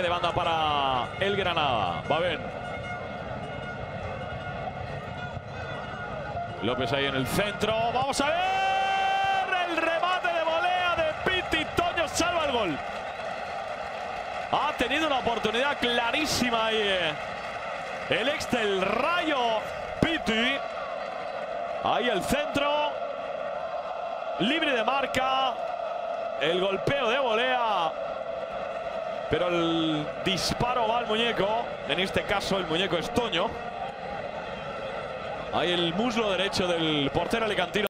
saque de banda para el Granada. Babén. López ahí en el centro. Vamos a ver el remate de volea de Piti. Toño salva el gol. Ha tenido una oportunidad clarísima ahí. El ex del Rayo, Piti. Ahí el centro. Libre de marca. El golpeo de volea. Pero el disparo va al muñeco. En este caso el muñeco es Toño. Ahí el muslo derecho del portero alicantino.